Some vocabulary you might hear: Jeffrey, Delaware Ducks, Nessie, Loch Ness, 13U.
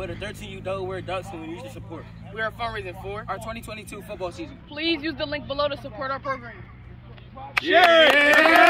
We're the 13U Delaware Ducks, and we need your support. We are fundraising for our 2022 football season. Please use the link below to support our program. Yeah.